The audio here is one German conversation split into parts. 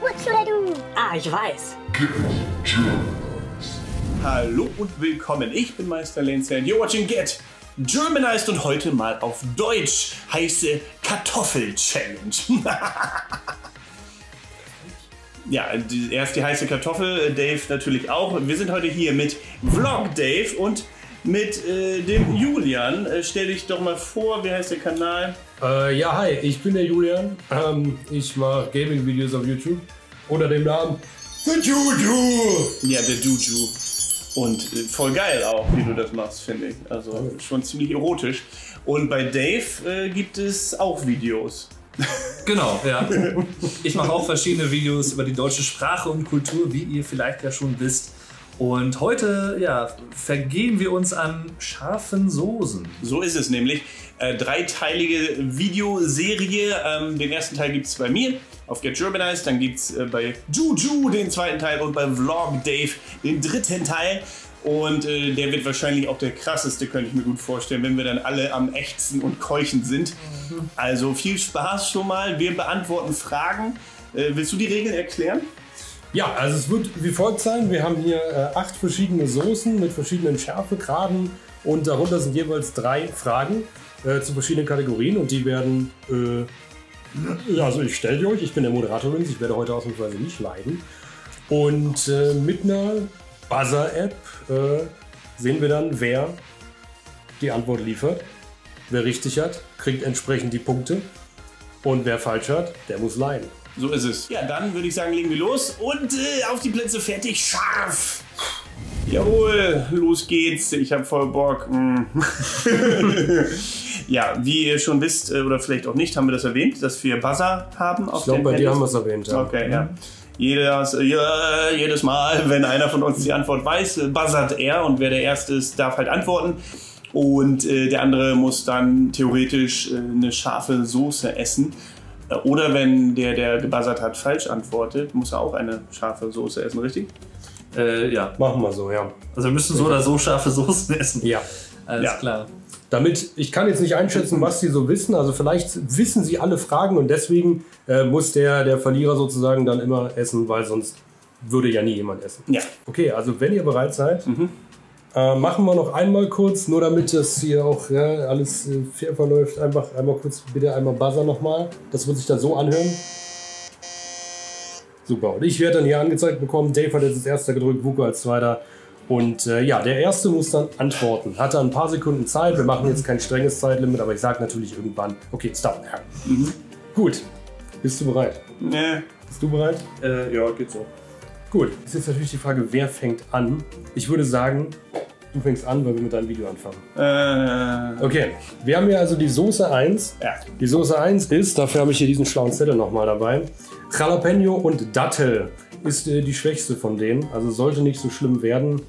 What should I do? Ah, ich weiß. Get Germanized. Hallo und willkommen, ich bin Meisterlehnsherr and you're watching Get Germanized und heute mal auf Deutsch heiße Kartoffel-Challenge. Ja, erst die heiße Kartoffel, Dave natürlich auch. Wir sind heute hier mit Vlog Dave und mit dem Julian. Stell dich doch mal vor, wie heißt der Kanal? Ja, hi, ich bin der Julian. Ich mache Gaming-Videos auf YouTube unter dem Namen TheJuuuuJuuuu. Ja, der Juju. Und voll geil auch, wie du das machst, finde ich. Also schon ziemlich erotisch. Und bei Dave gibt es auch Videos. Genau, ja. Ich mache auch verschiedene Videos über die deutsche Sprache und Kultur, wie ihr vielleicht ja schon wisst. Und heute, ja, vergehen wir uns an scharfen Soßen. So ist es nämlich. Dreiteilige Videoserie. Den ersten Teil gibt es bei mir auf Get Germanized, dann gibt es bei Juju den zweiten Teil und bei Vlog Dave den dritten Teil. Und der wird wahrscheinlich auch der krasseste, könnte ich mir gut vorstellen, wenn wir dann alle am Ächzen und Keuchen sind. Mhm. Also viel Spaß schon mal. Wir beantworten Fragen. Willst du die Regeln erklären? Ja, also es wird wie folgt sein. Wir haben hier 8 verschiedene Soßen mit verschiedenen Schärfegraden und darunter sind jeweils 3 Fragen zu verschiedenen Kategorien und die werden, also ich stelle die euch, ich bin der Moderator, ich werde heute ausnahmsweise nicht leiden. Und mit einer Buzzer-App sehen wir dann, wer die Antwort liefert. Wer richtig hat, kriegt entsprechend die Punkte und wer falsch hat, der muss leiden. So ist es. Ja, dann würde ich sagen, legen wir los und auf die Plätze, fertig, scharf! Jawohl, los geht's, ich habe voll Bock. Ja, wie ihr schon wisst oder vielleicht auch nicht, haben wir das erwähnt, dass wir Buzzer haben. Auf ich glaube, bei dir haben wir es erwähnt. Ja. Okay, ja. Jedes Mal, wenn einer von uns die Antwort weiß, buzzert er und wer der Erste ist, darf halt antworten. Und der andere muss dann theoretisch eine scharfe Soße essen. Oder wenn der gebuzzert hat, falsch antwortet, muss er auch eine scharfe Soße essen, richtig? Ja. Machen wir so, ja. Also wir müssen so oder so scharfe Soßen essen. Ja. Alles klar. Damit, ich kann jetzt nicht einschätzen, was sie so wissen, also vielleicht wissen sie alle Fragen und deswegen muss der Verlierer sozusagen dann immer essen, weil sonst würde ja nie jemand essen. Ja. Okay, also wenn ihr bereit seid, machen wir noch einmal kurz, nur damit das hier auch alles fair verläuft, einfach einmal kurz, bitte einmal buzzer nochmal, das wird sich dann so anhören. Super, und ich werde dann hier angezeigt bekommen, Dave hat jetzt als Erster gedrückt, Vuko als Zweiter. Und ja, der Erste muss dann antworten. Hat er ein paar Sekunden Zeit. Wir machen jetzt kein strenges Zeitlimit, aber ich sage natürlich irgendwann, okay, stop. Mhm. Gut, bist du bereit? Nee. Bist du bereit? Ja, geht so. Gut, ist jetzt natürlich die Frage, wer fängt an? Ich würde sagen, du fängst an, weil wir mit deinem Video anfangen. Okay, wir haben hier also die Soße 1. Ja. Die Soße 1 ist, dafür habe ich hier diesen schlauen Zettel nochmal dabei, Jalapeno und Dattel. Ist die schwächste von denen, also sollte nicht so schlimm werden.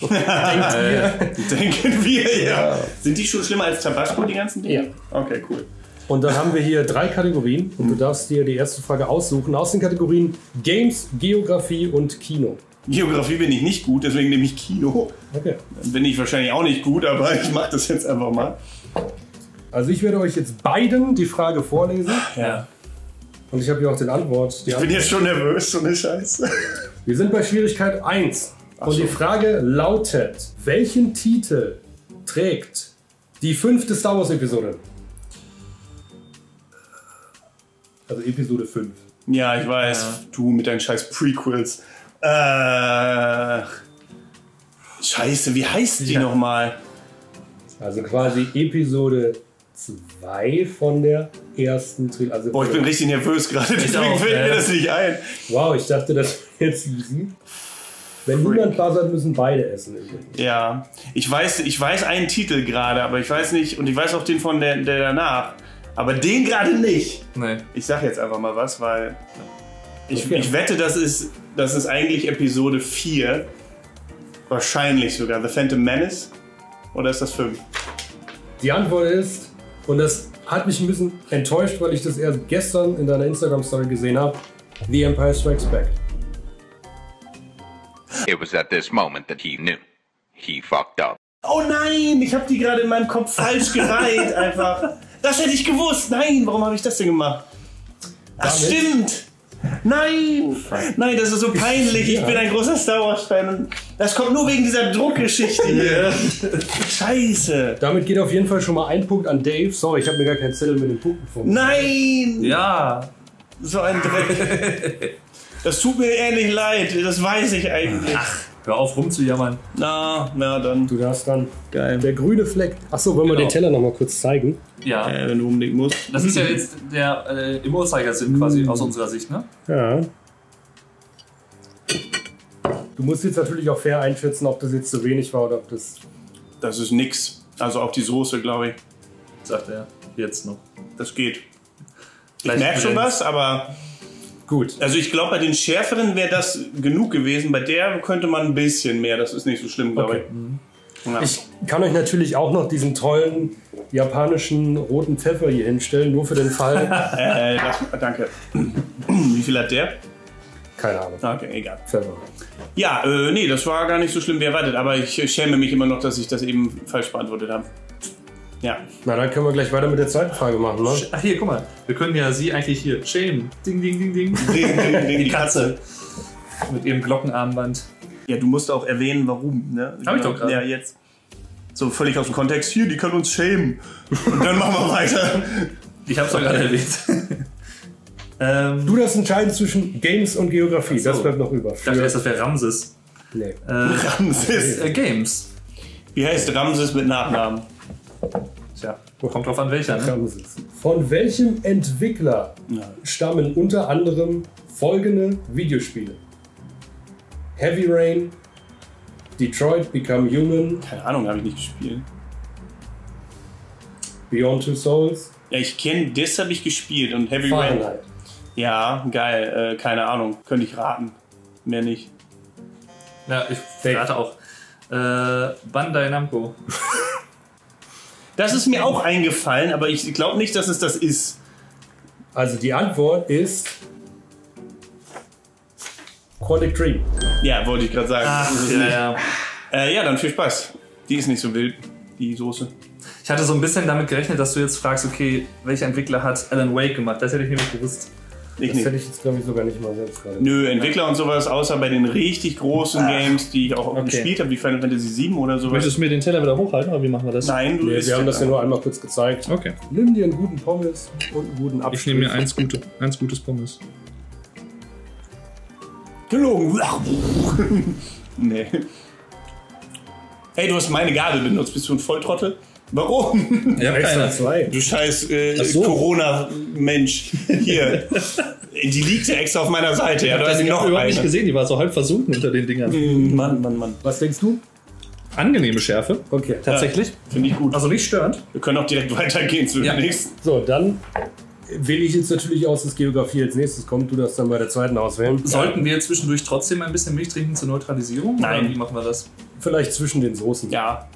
Denken wir, ja. Sind die schon schlimmer als Tabasco, die ganzen Dinge? Ja. Okay, cool. Und dann haben wir hier 3 Kategorien und du darfst dir die erste Frage aussuchen aus den Kategorien Games, Geografie und Kino. Geografie bin ich nicht gut, deswegen nehme ich Kino. Okay. Bin ich wahrscheinlich auch nicht gut, aber ich mache das jetzt einfach mal. Also ich werde euch jetzt beiden die Frage vorlesen. Ja. Und ich habe hier auch den Antwort. Ich bin jetzt schon nervös, so eine Scheiße. Wir sind bei Schwierigkeit 1. Und die Frage lautet, welchen Titel trägt die 5. Star Wars Episode? Also Episode 5. Ja, ich weiß. Ja. Du mit deinen scheiß Prequels. Scheiße, wie heißt die nochmal? Also quasi Episode 2 von der ersten Trilogie. Also boah, ich bin richtig nervös gerade, deswegen fällt mir das nicht ein. Wow, ich dachte, das wäre jetzt easy. Wenn niemand da sein, müssen beide essen. Ja, ich weiß einen Titel gerade, aber ich weiß nicht, und ich weiß auch den von der danach, aber den gerade nicht. Nein. Ich sag jetzt einfach mal was, weil ich wette, das ist eigentlich Episode 4, wahrscheinlich sogar, The Phantom Menace, oder ist das 5? Die Antwort ist, und das hat mich ein bisschen enttäuscht, weil ich das erst gestern in deiner Instagram-Story gesehen habe, The Empire Strikes Back. It was at this moment that he knew. He fucked up. Oh nein, ich habe die gerade in meinem Kopf falsch gereiht einfach. Das hätte ich gewusst. Nein, warum habe ich das denn gemacht? Ach, stimmt. Nein! Nein, das ist so peinlich. Ich bin ein großer Star Wars-Fan und das kommt nur wegen dieser Druckgeschichte hier. Scheiße. Damit geht auf jeden Fall schon mal ein Punkt an Dave. Sorry, ich habe mir gar keinen Zettel mit den Punkten gefunden. Nein! Ja! So ein Dreck. Das tut mir ehrlich leid. Das weiß ich eigentlich. Ach. Hör auf rumzujammern. Na dann. Du darfst dann. Geil. Der grüne Fleck. Achso, wollen wir den Teller noch mal kurz zeigen? Ja. Wenn du unbedingt musst. Das ist ja jetzt der im Uhrzeigersinn quasi aus unserer Sicht, ne? Ja. Du musst jetzt natürlich auch fair einschätzen, ob das jetzt zu wenig war oder ob das... Das ist nix. Also auch die Soße, glaube ich. Sagt er jetzt noch. Das geht. Gleich ich merke schon was, aber... Gut. Also ich glaube, bei den schärferen wäre das genug gewesen. Bei der könnte man ein bisschen mehr. Das ist nicht so schlimm, glaube ich. Ja. Ich kann euch natürlich auch noch diesen tollen japanischen roten Pfeffer hier hinstellen, nur für den Fall. Danke. Wie viel hat der? Keine Ahnung. Okay, egal. Pfeffer. Ja, nee, das war gar nicht so schlimm wie erwartet. Aber ich schäme mich immer noch, dass ich das eben falsch beantwortet habe. Ja. Na, dann können wir gleich weiter mit der zweiten Frage machen, ne? Ach, hier, guck mal. Wir können ja sie eigentlich hier schämen. Ding, ding, ding, ding. Ding, ding, ding. Die Katze. Mit ihrem Glockenarmband. Ja, du musst auch erwähnen, warum, ne? Hab ich doch gerade. Ja, jetzt. So völlig aus dem Kontext. Hier, die können uns schämen. Und dann machen wir weiter. Ich hab's doch gerade erwähnt. Du darfst entscheiden zwischen Games und Geografie. So. Das bleibt noch über. Ich dachte erst, das wäre Ramses. Nee. Ramses. Games. Wie heißt Ramses mit Nachnamen? Tja, kommt drauf an welcher, ne? Von welchem Entwickler stammen unter anderem folgende Videospiele? Heavy Rain, Detroit Become Human. Keine Ahnung, habe ich nicht gespielt. Beyond Two Souls. Ja, ich kenne, das habe ich gespielt und Heavy Rain. Ja, geil, keine Ahnung, könnte ich raten. Mehr nicht. Ja, ich rate auch. Bandai Namco. Das ist mir auch eingefallen, aber ich glaube nicht, dass es das ist. Also die Antwort ist... Quantic Dream. Ja, wollte ich gerade sagen. Ach, ja. Ja, dann viel Spaß. Die ist nicht so wild, die Soße. Ich hatte so ein bisschen damit gerechnet, dass du jetzt fragst, okay, welcher Entwickler hat Alan Wake gemacht? Das hätte ich nämlich gewusst. Das hätte ich jetzt, glaube ich, sogar nicht mal selbst gerade. Nö, Entwickler und sowas, außer bei den richtig großen Games, die ich auch gespielt habe, wie Final Fantasy 7 oder sowas. Möchtest du mir den Teller wieder hochhalten, oder wie machen wir das? Nein, du wir haben das ja nur einmal kurz gezeigt. Okay. Nimm dir einen guten Pommes und einen guten Apfel. Ich nehme mir eins gutes Pommes. Gelogen. Nee. Ey, du hast meine Gabel benutzt, bist du ein Volltrottel? Warum? Ja, extra zwei. Du scheiß Corona-Mensch. Hier. Die liegt ja extra auf meiner Seite. Ja, ich habe überhaupt nicht gesehen, die war so halb versunken unter den Dingern. Mann, Mann, Mann. Was denkst du? Angenehme Schärfe. Okay. Tatsächlich. Ja, finde ich gut. Also nicht störend. Wir können auch direkt weitergehen zu dem nächsten. So, dann wähle ich jetzt natürlich aus, dass Geografie als nächstes kommt. Du darfst dann bei der zweiten auswählen. Sollten wir zwischendurch trotzdem ein bisschen Milch trinken zur Neutralisierung? Nein. Oder wie machen wir das? Vielleicht zwischen den Soßen. Ja.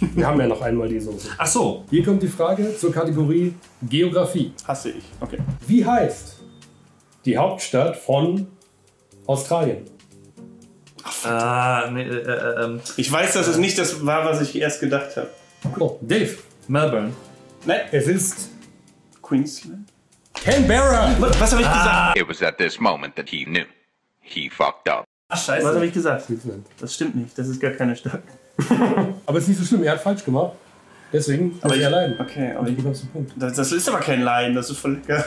Wir haben ja noch einmal die Soße. Ach so. Hier kommt die Frage zur Kategorie Geografie. Hasse ich. Okay. Wie heißt die Hauptstadt von Australien? Ach, nee, ich weiß, dass es nicht das war, was ich erst gedacht habe. Oh, Dave. Melbourne. Nein. Es ist Queensland. Canberra. Was habe ich gesagt? It was at this moment that he knew. He fucked up. Ach, scheiße. Was habe ich gesagt? Queensland. Das stimmt nicht. Das ist gar keine Stadt. Aber es ist nicht so schlimm, er hat falsch gemacht. Deswegen muss er leiden. Okay, aber ich bekomme den Punkt. Das ist aber kein Leiden, das ist voll lecker.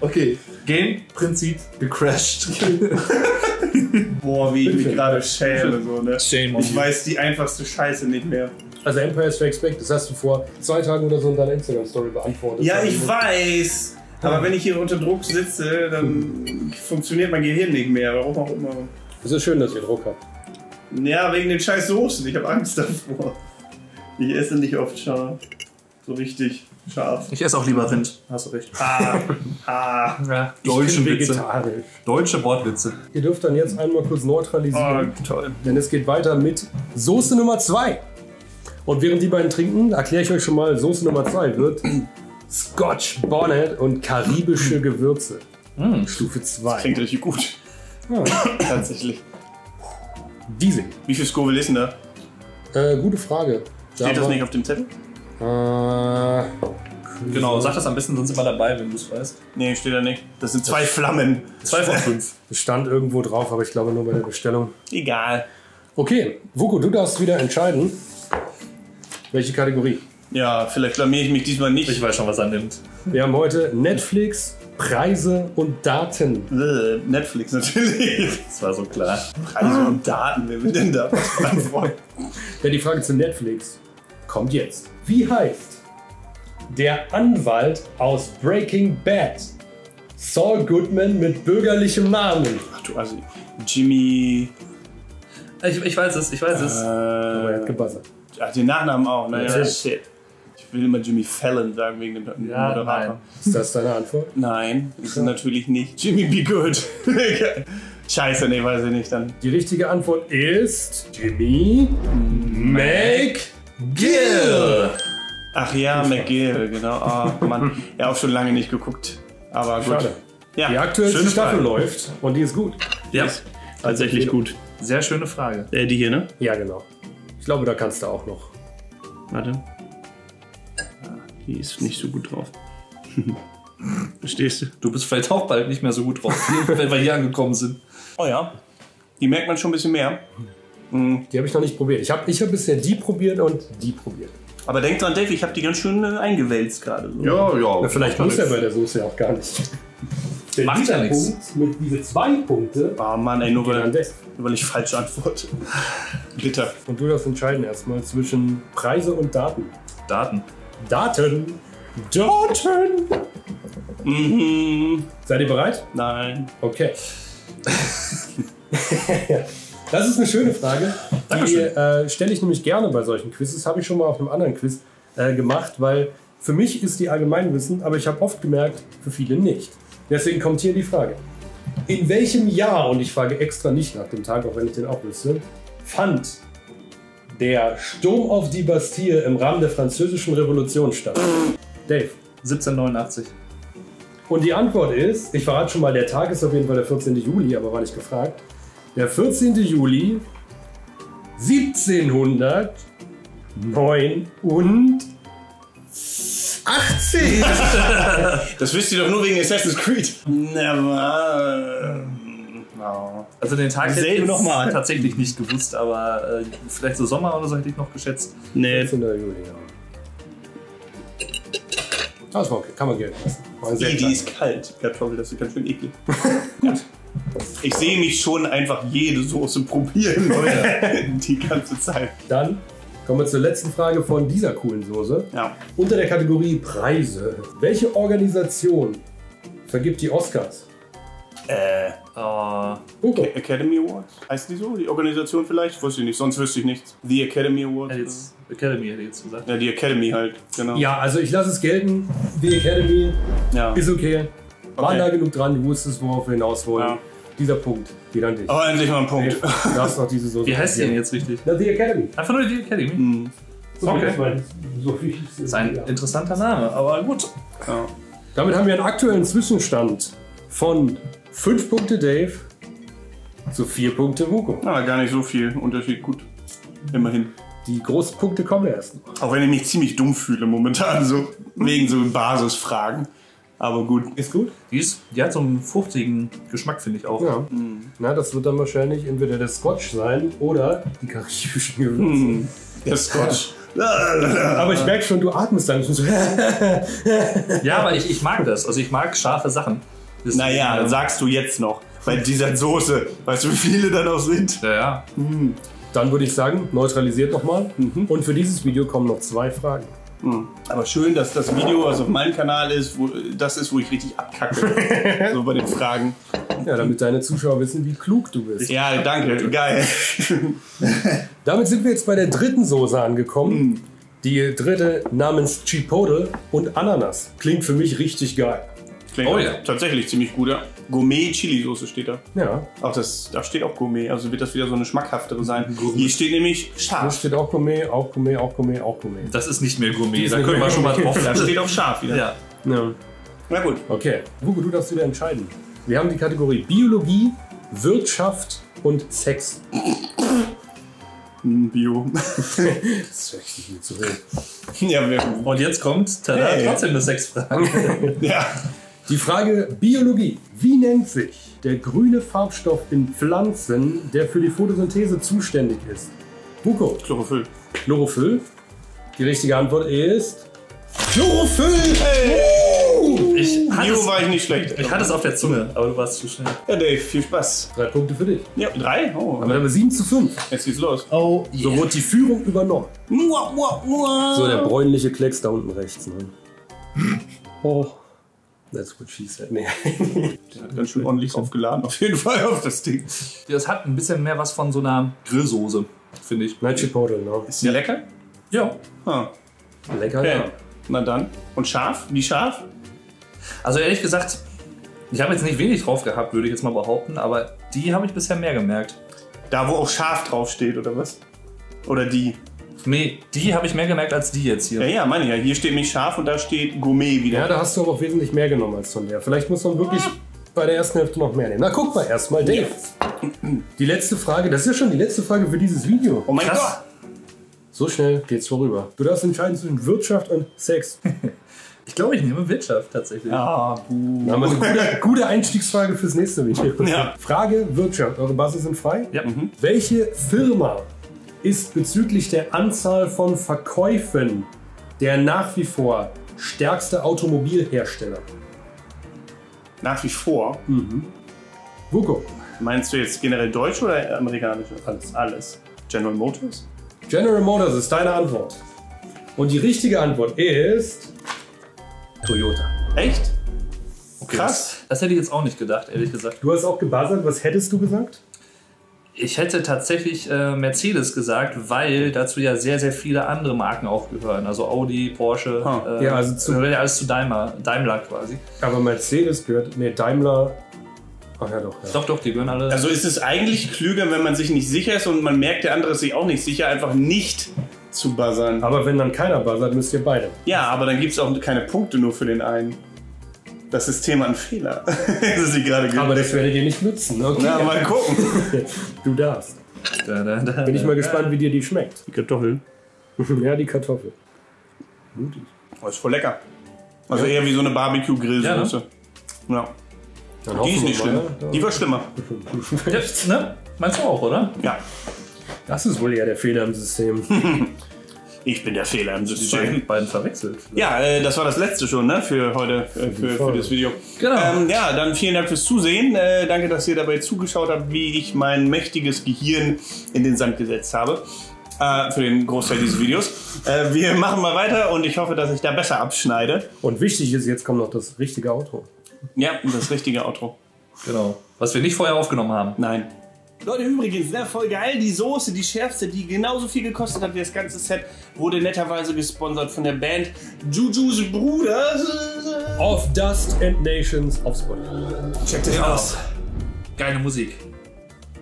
Okay, Game-Prinzip gecrashed. Boah, wie ich mich gerade schäme. So, ne? Shame on you. Ich weiß die einfachste Scheiße nicht mehr. Also Empire Strikes Back, das hast du vor 2 Tagen oder so in deiner Instagram-Story beantwortet. Ja, ich weiß. Aber wenn ich hier unter Druck sitze, dann funktioniert mein Gehirn nicht mehr. Warum auch immer. Es ist schön, dass ihr Druck habt. Ja, wegen den scheiß Soßen. Ich habe Angst davor. Ich esse nicht oft scharf. So richtig scharf. Ich esse auch lieber Rind. Hast du recht. Ja. Deutsche Witze. Deutsche Wortwitze. Ihr dürft dann jetzt einmal kurz neutralisieren. Oh, toll. Denn es geht weiter mit Soße Nummer 2. Und während die beiden trinken, erkläre ich euch schon mal, Soße Nummer 2 wird Scotch Bonnet und karibische Gewürze. Stufe 2. Das klingt richtig gut. Ja. Tatsächlich. Diesel. Wie viel Scoville ist denn da? Gute Frage. Steht das nicht auf dem Zettel? Genau, sag das am besten, sonst immer dabei, wenn du es weißt. Nee, steht da nicht. Das sind zwei Flammen. 2 von 5. Stand irgendwo drauf, aber ich glaube nur bei der Bestellung. Egal. Okay, Vuko, du darfst wieder entscheiden, welche Kategorie. Ja, vielleicht blamier ich mich diesmal nicht. Ich weiß schon, was er nimmt. Wir haben heute Netflix, Preise und Daten. Netflix natürlich. Das war so klar. Preise und Daten, wer will denn da was antworten? Ja, die Frage zu Netflix kommt jetzt. Wie heißt der Anwalt aus Breaking Bad? Saul Goodman mit bürgerlichem Namen. Ach du, also Jimmy... Ich weiß es, ich weiß es. Aber er hat gebuzzert. Ach, den Nachnamen auch, ne? Ja, shit. Ich will immer Jimmy Fallon sagen wegen dem Moderator. Nein. Ist das deine Antwort? Nein, ist es natürlich nicht. Jimmy Be Good. Scheiße, ne, weiß ich nicht dann. Die richtige Antwort ist Jimmy McGill. Ach ja, McGill, genau. Oh Mann, ja, auch schon lange nicht geguckt. Aber gut. Schade. Ja, die aktuelle Staffel läuft und die ist gut. Ja, ist tatsächlich gut. Sehr schöne Frage. Die hier, ne? Ja, genau. Ich glaube, da kannst du auch noch. Warte. Die ist nicht so gut drauf. Verstehst du? Du bist vielleicht auch bald nicht mehr so gut drauf, wenn wir hier angekommen sind. Oh ja, die merkt man schon ein bisschen mehr. Die habe ich noch nicht probiert. Ich hab bisher die probiert und die probiert. Aber denk dran, Dave, ich habe die ganz schön eingewälzt gerade. So. Ja, ja. Na, vielleicht muss er bei der Soße auch gar nicht. Der macht ja nichts. Mit diese 2 Punkte. Oh Mann, ey, nur weil ich falsch antworte. Bitter. Und du darfst entscheiden erstmal zwischen Preise und Daten. Daten. Daten. Daten. Mhm. Seid ihr bereit? Nein. Okay. Das ist eine schöne Frage. Die stelle ich nämlich gerne bei solchen Quizzes. Habe ich schon mal auf einem anderen Quiz gemacht, weil für mich ist die Allgemeinwissen, aber ich habe oft gemerkt, für viele nicht. Deswegen kommt hier die Frage. In welchem Jahr, und ich frage extra nicht nach dem Tag, auch wenn ich den auch wüsste, fand der Sturm auf die Bastille im Rahmen der Französischen Revolution statt? Dave. 1789. Und die Antwort ist, ich verrate schon mal, der Tag ist auf jeden Fall der 14. Juli, aber war nicht gefragt. Der 14. Juli 1709 und 80! Das wisst ihr doch nur wegen Assassin's Creed. Never. No. Also den Tag hätte ich noch mal tatsächlich nicht gewusst, aber vielleicht so Sommer oder so hätte ich noch geschätzt. Nee. 14. Juli, ja. Das war okay, kann man gelten lassen. Die ist kalt. Ja, toll, das ist ganz schön eklig. Ja. Ich sehe mich schon einfach jede Soße probieren, die ganze Zeit. Dann kommen wir zur letzten Frage von dieser coolen Soße. Ja. Unter der Kategorie Preise. Welche Organisation vergibt die Oscars? Academy Awards? Heißt die so? Die Organisation vielleicht? Wusste ich nicht, sonst wüsste ich nichts. The Academy Awards? Academy hätte ich jetzt gesagt. Ja, die Academy halt, genau. Ja, also ich lasse es gelten. The Academy ist okay. Waren da genug dran, du wusstest, worauf wir hinaus wollen. Ja. Dieser Punkt, die dann dich. Aber endlich mal ein Punkt. Du darfst noch diese Soße. Wie heißt die denn jetzt richtig? Na, The Academy. Einfach nur The Academy? Mhm. Okay. Das ist ein interessanter Name, aber gut. Ja. Damit haben wir einen aktuellen Zwischenstand von 5 Punkte Dave zu 4 Punkte Vuko. Ah, gar nicht so viel Unterschied, gut. Immerhin. Die großen Punkte kommen erst noch. Auch wenn ich mich ziemlich dumm fühle momentan, so wegen so Basisfragen. Aber gut. Ist gut? Die hat so einen fruchtigen Geschmack, finde ich auch. Ja. Mm. Na, das wird dann wahrscheinlich entweder der Scotch sein oder die karibischen Gewürze. Mm. Der Scotch. Aber ich merke schon, du atmest dann schon so. Ja, aber ich mag das. Also ich mag scharfe Sachen. Das naja, dann sagst du jetzt noch. Bei dieser Soße. Weißt du, wie viele da noch sind? Ja, ja. Mm. Dann würde ich sagen, neutralisiert nochmal. Mhm. Und für dieses Video kommen noch 2 Fragen. Hm. Aber schön, dass das Video, was auf meinem Kanal ist, wo ich richtig abkacke. So bei den Fragen. Ja, damit deine Zuschauer wissen, wie klug du bist. Ja, danke. Geil. Damit sind wir jetzt bei der dritten Soße angekommen. Hm. Die dritte namens Chipotle und Ananas. Klingt für mich richtig geil. Klingt tatsächlich ziemlich gut, ja. Gourmet-Chili-Soße steht da. Ja. Auch da steht auch Gourmet, also wird das wieder so eine schmackhaftere sein. Hier steht nämlich scharf. Da steht auch Gourmet, auch Gourmet, auch Gourmet, auch Gourmet. Das ist nicht mehr Gourmet, da können wir schon mal drauf. Da steht auch scharf wieder. Ja. Ja. Na gut. Okay, Vuko, du darfst wieder entscheiden. Wir haben die Kategorie Biologie, Wirtschaft und Sex. Bio. Das ist wirklich viel zu hoch. Ja, und jetzt kommt tada, hey. Trotzdem eine 6 Fragen. Ja. Die Frage Biologie. Wie nennt sich der grüne Farbstoff in Pflanzen, der für die Photosynthese zuständig ist? Buko. Chlorophyll. Chlorophyll. Die richtige Antwort ist... Chlorophyll! Hey. Bio war ich nicht schlecht. Ich hatte es auf der Zunge, aber du warst zu schnell. Ja, Dave, viel Spaß. 3 Punkte für dich. Ja, 3? Oh. Aber dann haben wir 7:5. Jetzt geht's los. Oh, yeah. So wird die Führung übernommen. Mua, mua, mua. So, der bräunliche Klecks da unten rechts. Ne? Oh. That's what she said. Nee. Der hat ganz schön ordentlich aufgeladen, auf jeden Fall auf das Ding. Das hat ein bisschen mehr was von so einer Grillsoße, finde ich. Night Chipotle, ne? Ist die lecker? Ja. Huh. Lecker, okay. Ja. Na dann. Und scharf? Wie scharf? Also ehrlich gesagt, ich habe jetzt nicht wenig drauf gehabt, würde ich jetzt mal behaupten, aber die habe ich bisher mehr gemerkt. Da, wo auch scharf drauf steht, oder was? Oder die? Nee, die habe ich mehr gemerkt als die jetzt hier. Ja, ja, meine ich ja. Hier steht nicht scharf und da steht Gourmet wieder. Ja, da hast du aber auch wesentlich mehr genommen als von der. Vielleicht muss man wirklich bei der ersten Hälfte noch mehr nehmen. Na, guck mal erstmal, Dave. Ja. Die letzte Frage, das ist ja schon die letzte Frage für dieses Video. Oh mein Gott! So schnell geht's vorüber. Du darfst entscheiden zwischen Wirtschaft und Sex. Ich glaube, ich nehme Wirtschaft tatsächlich. Ah, buh. Dann haben wir eine gute Einstiegsfrage fürs nächste Video. Ja. Frage Wirtschaft. Eure Basen sind frei. Ja. Mhm. Welche Firma ist bezüglich der Anzahl von Verkäufen der nach wie vor stärkste Automobilhersteller? Nach wie vor? Mhm. Vuko. Meinst du jetzt generell deutsche oder amerikanische? Alles. Alles. General Motors? General Motors ist deine Antwort. Und die richtige Antwort ist... Toyota. Echt? Okay. Krass. Das hätte ich jetzt auch nicht gedacht, ehrlich gesagt. Du hast auch gebuzzert. Was hättest du gesagt? Ich hätte tatsächlich Mercedes gesagt, weil dazu ja sehr, sehr viele andere Marken auch gehören. Also Audi, Porsche, ja, also alles zu Daimler quasi. Aber Mercedes gehört... Nee, Daimler... Ach ja, doch, ja. Doch, doch, die gehören alle. Also ist es eigentlich klüger, wenn man sich nicht sicher ist und man merkt, der andere ist sich auch nicht sicher, einfach nicht zu buzzern. Aber wenn dann keiner buzzert, müsst ihr beide. Ja, aber dann gibt es auch keine Punkte nur für den einen. Das System hat einen Fehler. Das ist gerade aber das werdet ihr nicht nutzen. Okay. Na, mal gucken. Du darfst. Bin ich mal gespannt, wie dir die schmeckt. Die Kartoffeln. Ja, die Kartoffel. Mutig. Oh, ist voll lecker. Also ja. Eher wie so eine Barbecue-Grillsoße. Ja. Ja. Die ist nicht schlimm. Die wird schlimmer. Jetzt, ne? Meinst du auch, oder? Ja. Das ist wohl ja der Fehler im System. Ich bin der Fehler im System. Beiden verwechselt. Ja, das war das letzte schon, ne? Für heute, für das Video. Genau. Ja, dann vielen Dank fürs Zusehen. Danke, dass ihr dabei zugeschaut habt, wie ich mein mächtiges Gehirn in den Sand gesetzt habe. Für den Großteil dieses Videos. Wir machen mal weiter und ich hoffe, dass ich da besser abschneide. Und wichtig ist, jetzt kommt noch das richtige Outro. Ja, das richtige Outro. Genau. Was wir nicht vorher aufgenommen haben. Nein. Leute, übrigens, ne, voll geil. Die Soße, die schärfste, die genauso viel gekostet hat wie das ganze Set, wurde netterweise gesponsert von der Band TheJuuuuJuuuu. Of Dust and Nations auf Spotify. Checkt es aus. Geile Musik.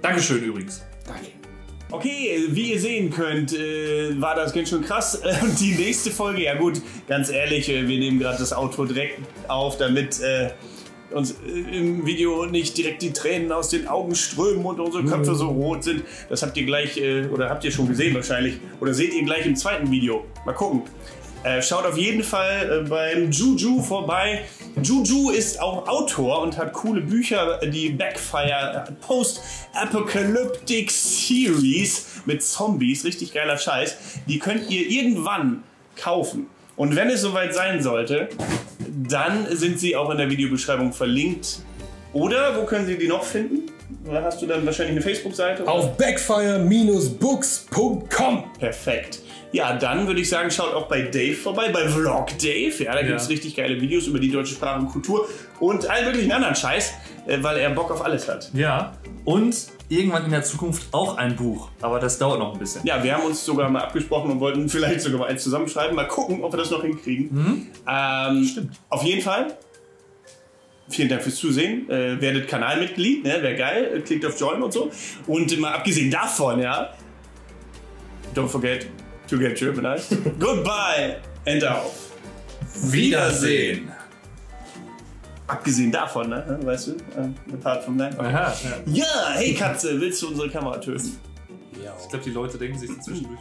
Dankeschön übrigens. Danke. Okay, wie ihr sehen könnt, war das ganz schön krass. Und die nächste Folge, ja gut, ganz ehrlich, wir nehmen gerade das Outro direkt auf, damit uns im Video nicht direkt die Tränen aus den Augen strömen und unsere Köpfe so rot sind. Das habt ihr gleich, oder habt ihr schon gesehen wahrscheinlich, oder seht ihr gleich im zweiten Video. Mal gucken. Schaut auf jeden Fall beim Juuuuju vorbei. Juuuuju ist auch Autor und hat coole Bücher, die Backfire Post-Apocalyptic Series mit Zombies, richtig geiler Scheiß. Die könnt ihr irgendwann kaufen. Und wenn es soweit sein sollte, dann sind sie auch in der Videobeschreibung verlinkt. Oder wo können Sie die noch finden? Da hast du dann wahrscheinlich eine Facebook-Seite. Auf backfire-books.com. Perfekt. Ja, dann würde ich sagen, schaut auch bei Dave vorbei, bei Vlog Dave. Ja, da gibt es richtig geile Videos über die deutsche Sprache und Kultur und all möglichen anderen Scheiß, weil er Bock auf alles hat. Ja, und irgendwann in der Zukunft auch ein Buch, aber das dauert noch ein bisschen. Ja, wir haben uns sogar mal abgesprochen und wollten vielleicht sogar mal eins zusammenschreiben. Mal gucken, ob wir das noch hinkriegen. Mhm. Stimmt. Auf jeden Fall. Vielen Dank fürs Zusehen. Werdet Kanalmitglied, ne? Wäre geil. Klickt auf Join und so. Und mal abgesehen davon, ja. Don't forget to get Germanized. Goodbye and auf Wiedersehen. Abgesehen davon, ne? Weißt du? Apart from that. Aha, ja. Ja, hey Katze, willst du unsere Kamera töten? Ja. Ich glaube, die Leute denken sich zwischendurch,